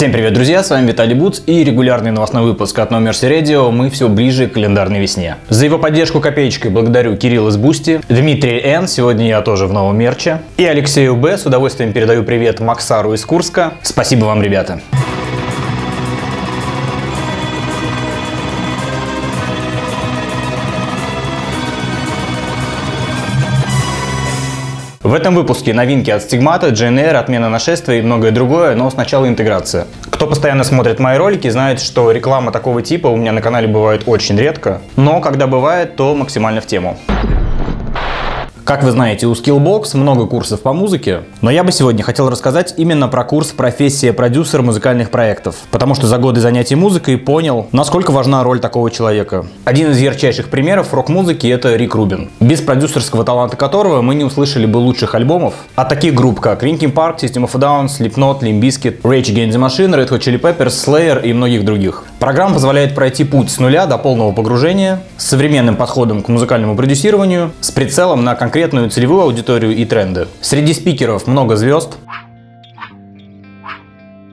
Всем привет, друзья, с вами Виталий Буц и регулярный новостной выпуск от No Mercy Radio. Мы все ближе к календарной весне. За его поддержку копеечкой благодарю Кирилла из Бусти, Дмитрия Н, сегодня я тоже в новом мерче, и Алексею Б, с удовольствием передаю привет Максару из Курска. Спасибо вам, ребята. В этом выпуске новинки от Stigmata, Jane Air, отмена нашествия и многое другое, но сначала интеграция. Кто постоянно смотрит мои ролики, знает, что реклама такого типа у меня на канале бывает очень редко, но когда бывает, то максимально в тему. Как вы знаете, у Skillbox много курсов по музыке, но я бы сегодня хотел рассказать именно про курс «Профессия продюсера музыкальных проектов», потому что за годы занятий музыкой понял, насколько важна роль такого человека. Один из ярчайших примеров рок-музыки — это Рик Рубин, без продюсерского таланта которого мы не услышали бы лучших альбомов от таких групп, как Rinking Park, System of a Down, Sleep Note, Limbiscuit, Rage Against the Machine, Red Hot Chili Peppers, Slayer и многих других. Программа позволяет пройти путь с нуля до полного погружения, с современным подходом к музыкальному продюсированию, с прицелом на конкретную целевую аудиторию и тренды. Среди спикеров много звезд,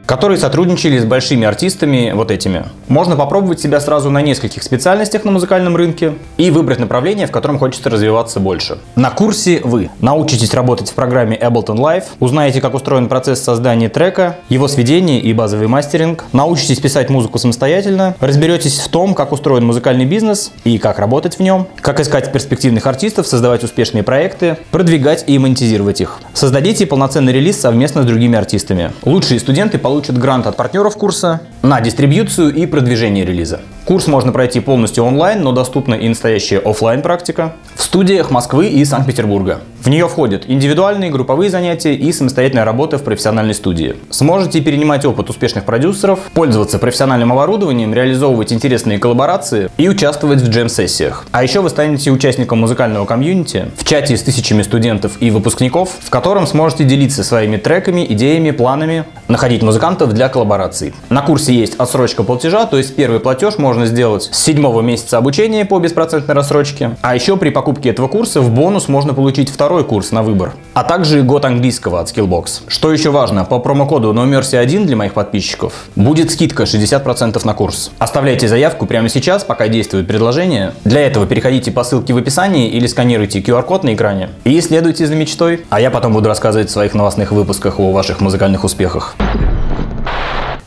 которые сотрудничали с большими артистами вот этими. Можно попробовать себя сразу на нескольких специальностях на музыкальном рынке и выбрать направление, в котором хочется развиваться больше. На курсе вы научитесь работать в программе Ableton Live, узнаете, как устроен процесс создания трека, его сведение и базовый мастеринг, научитесь писать музыку самостоятельно, разберетесь в том, как устроен музыкальный бизнес и как работать в нем, как искать перспективных артистов, создавать успешные проекты, продвигать и монетизировать их. Создадите полноценный релиз совместно с другими артистами. Лучшие студенты получат грант от партнеров курса на дистрибьюцию и продвижение релиза. Курс можно пройти полностью онлайн, но доступна и настоящая офлайн практика в студиях Москвы и Санкт-Петербурга. В нее входят индивидуальные, групповые занятия и самостоятельная работа в профессиональной студии. Сможете перенимать опыт успешных продюсеров, пользоваться профессиональным оборудованием, реализовывать интересные коллаборации и участвовать в джем-сессиях. А еще вы станете участником музыкального комьюнити в чате с тысячами студентов и выпускников, в котором сможете делиться своими треками, идеями, планами, находить музыкантов для коллабораций. На курсе есть отсрочка платежа, то есть первый платеж можно сделать с 7-го месяца обучения по беспроцентной рассрочке. А еще при покупке этого курса в бонус можно получить второй курс на выбор, а также год английского от Skillbox. Что еще важно, по промокоду NoMercy1 для моих подписчиков будет скидка 60% на курс. Оставляйте заявку прямо сейчас, пока действует предложение. Для этого переходите по ссылке в описании или сканируйте QR-код на экране и следуйте за мечтой, а я потом буду рассказывать в своих новостных выпусках о ваших музыкальных успехах.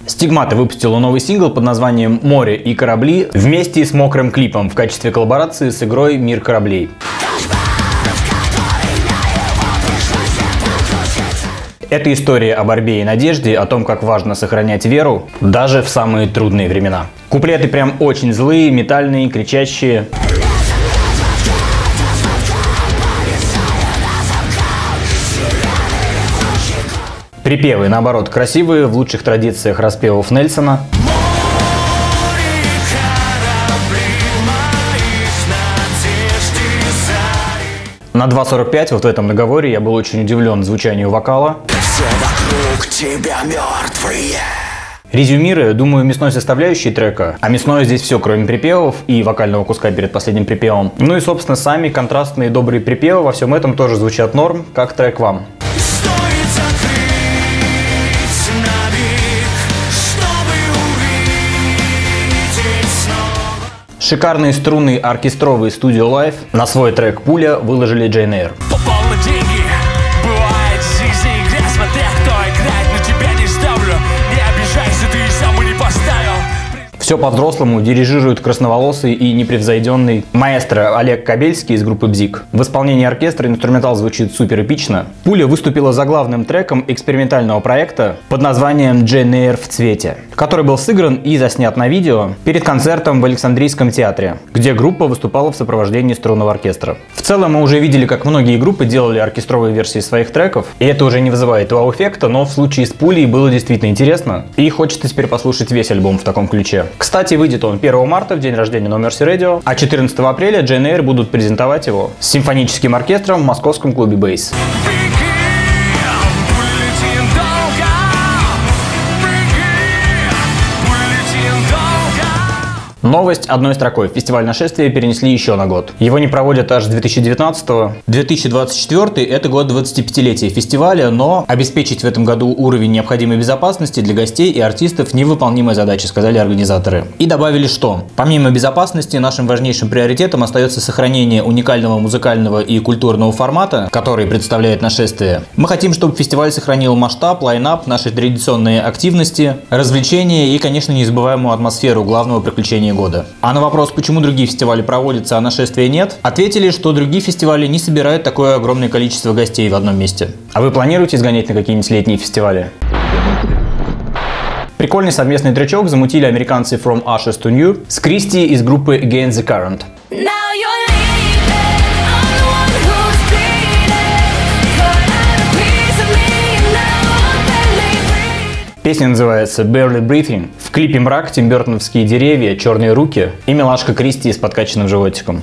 Stigmata выпустила новый сингл под названием «Море и корабли» вместе с мокрым клипом в качестве коллаборации с игрой «Мир Кораблей». Это история о борьбе и надежде, о том, как важно сохранять веру даже в самые трудные времена. Куплеты прям очень злые, метальные, кричащие. Припевы, наоборот, красивые, в лучших традициях распевов Нельсона. На 2.45, вот в этом наговоре, я был очень удивлен звучанию вокала. Все вокруг тебя мертвые. Резюмируя, думаю, мясной составляющей трека, а мясное здесь все, кроме припевов и вокального куска перед последним припевом. Ну и, собственно, сами контрастные добрые припевы во всем этом тоже звучат норм, как трек вам. Шикарные струнные оркестровые студио лайф на свой трек «Пуля» выложили Jane Air. Все по-взрослому дирижирует красноволосый и непревзойденный маэстро Олег Кобельский из группы «Бзик». В исполнении оркестра инструментал звучит супер эпично. «Пуля» выступила заглавным треком экспериментального проекта под названием «Jane Air в цвете», который был сыгран и заснят на видео перед концертом в Александрийском театре, где группа выступала в сопровождении струнного оркестра. В целом мы уже видели, как многие группы делали оркестровые версии своих треков, и это уже не вызывает вау-эффекта, но в случае с «Пулей» было действительно интересно, и хочется теперь послушать весь альбом в таком ключе. Кстати, выйдет он 1 марта, в день рождения No Mercy Radio, а 14 апреля Jane Air будут презентовать его с симфоническим оркестром в московском клубе «Бейс». Новость одной строкой. Фестиваль «Нашествие» перенесли еще на год. Его не проводят аж с 2019-го. 2024 – это год 25-летия фестиваля, но обеспечить в этом году уровень необходимой безопасности для гостей и артистов – невыполнимая задача, сказали организаторы. И добавили, что помимо безопасности нашим важнейшим приоритетом остается сохранение уникального музыкального и культурного формата, который представляет «Нашествие». Мы хотим, чтобы фестиваль сохранил масштаб, лайнап, наши традиционные активности, развлечения и, конечно, незабываемую атмосферу главного приключения года. А на вопрос, почему другие фестивали проводятся, а «Нашествия» нет, ответили, что другие фестивали не собирают такое огромное количество гостей в одном месте. А вы планируете сгонять на какие-нибудь летние фестивали? Прикольный совместный тречок замутили американцы From Ashes to New с Кристи из группы Against the Current. Песня называется «Barely Breathing». В клипе мрак, тимбертоновские деревья, черные руки и милашка Кристи с подкачанным животиком.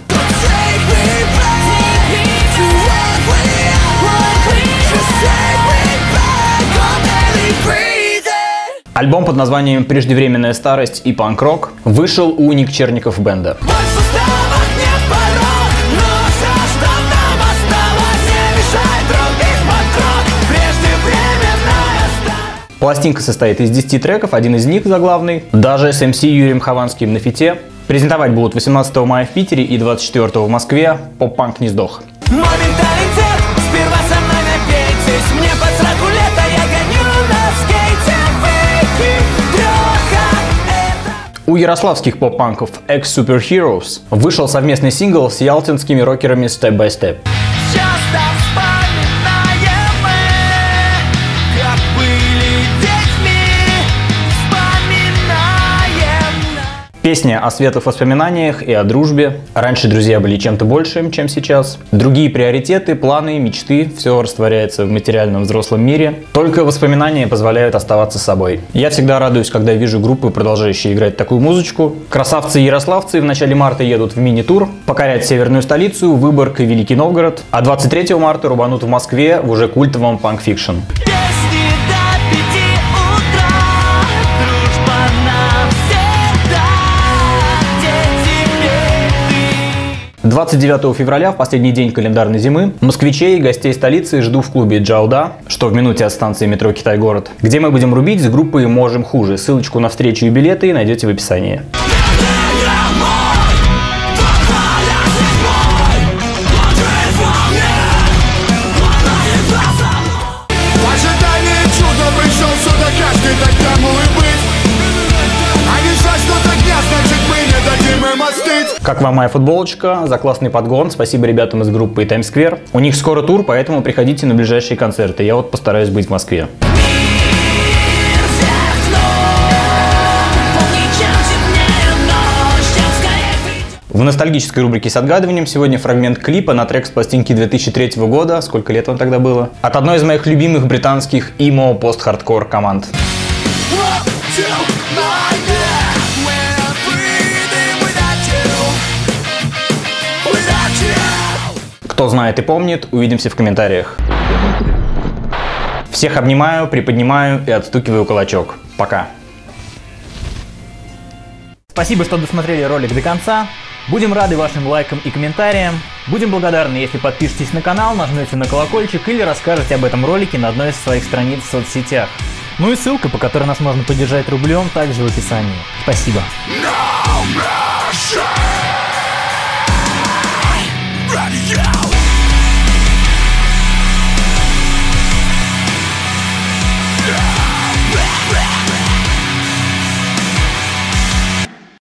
Альбом под названием «Преждевременная старость» и «Панк-рок» вышел у Ник Черников бенда. Пластинка состоит из 10 треков, один из них заглавный, даже с MC Юрием Хованским на фите. Презентовать будут 18 мая в Питере и 24 в Москве. Поп-панк не сдох. У ярославских поп-панков Ex Superheroes вышел совместный сингл с ялтинскими рокерами Step by Step. Песня о светлых воспоминаниях и о дружбе. Раньше друзья были чем-то большим, чем сейчас. Другие приоритеты, планы, мечты. Все растворяется в материальном взрослом мире. Только воспоминания позволяют оставаться собой. Я всегда радуюсь, когда вижу группы, продолжающие играть такую музычку. Красавцы-ярославцы в начале марта едут в мини-тур. Покорять северную столицу, Выборг и Великий Новгород. А 23 марта рубанут в Москве в уже культовом панк-фикшн. С 29 февраля, в последний день календарной зимы, москвичей и гостей столицы жду в клубе «Джао Да», что в минуте от станции метро «Китай-город», где мы будем рубить с группой «Можем хуже». Ссылочку на встречу и билеты найдете в описании. Как вам моя футболочка? За классный подгон. Спасибо ребятам из группы Time Square. У них скоро тур, поэтому приходите на ближайшие концерты. Я вот постараюсь быть в Москве. В ностальгической рубрике с отгадыванием сегодня фрагмент клипа на трек с пластинки 2003 года. Сколько лет вам тогда было? От одной из моих любимых британских имо пост-хардкор команд. Кто знает и помнит, увидимся в комментариях. Всех обнимаю, приподнимаю и отстукиваю кулачок. Пока. Спасибо, что досмотрели ролик до конца. Будем рады вашим лайкам и комментариям. Будем благодарны, если подпишетесь на канал, нажмете на колокольчик или расскажете об этом ролике на одной из своих страниц в соцсетях. Ну и ссылка, по которой нас можно поддержать рублем, также в описании. Спасибо. No Mercy Radio.